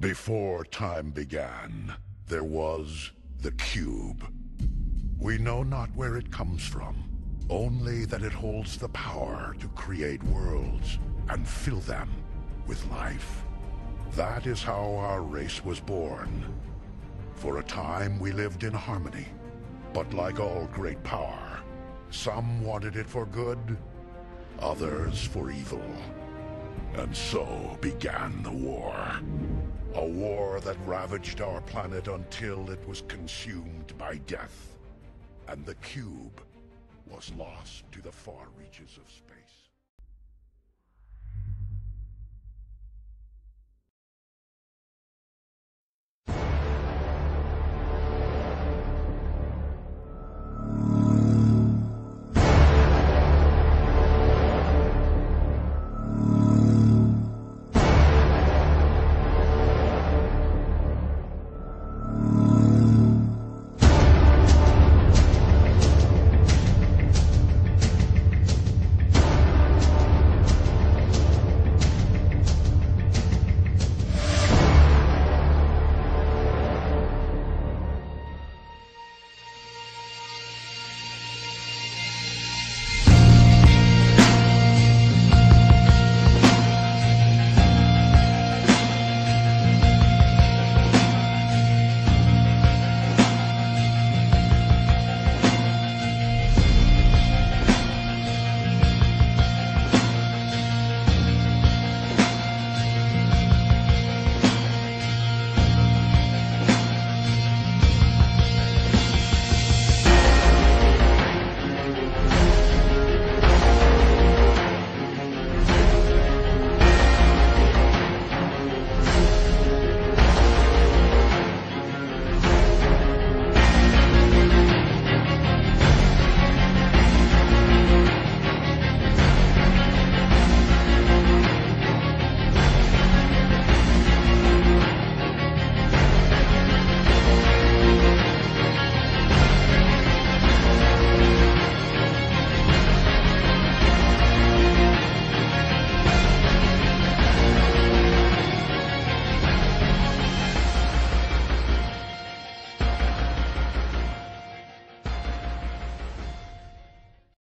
Before time began, there was the cube. We know not where it comes from, only that it holds the power to create worlds and fill them with life. That is how our race was born. For a time, we lived in harmony, but like all great power, some wanted it for good, others for evil. And so began the war. A war that ravaged our planet until it was consumed by death, and the cube was lost to the far reaches of space.